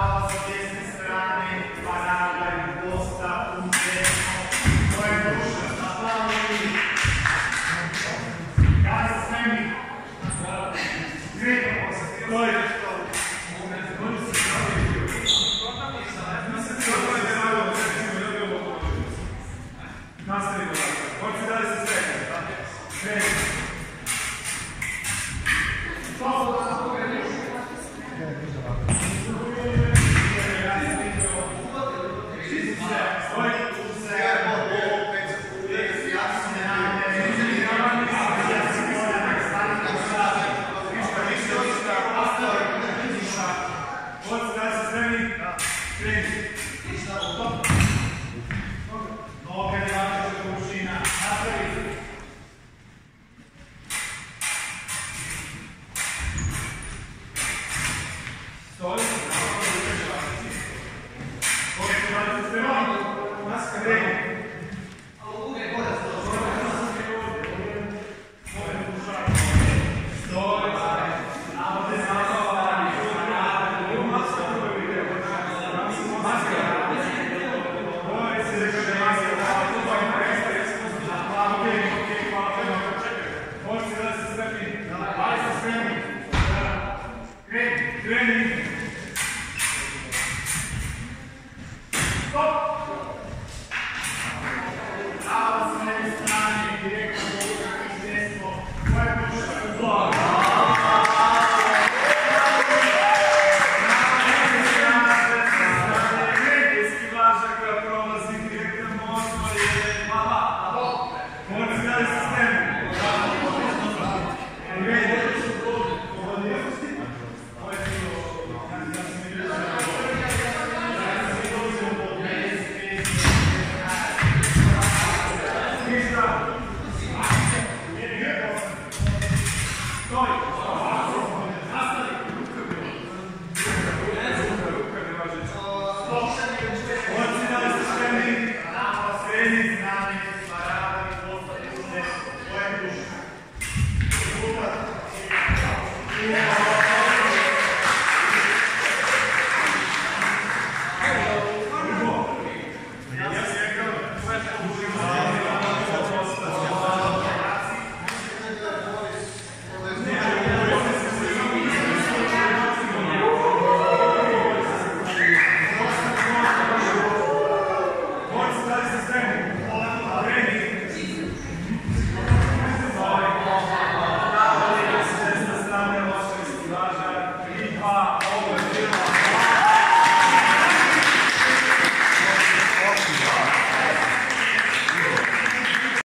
Now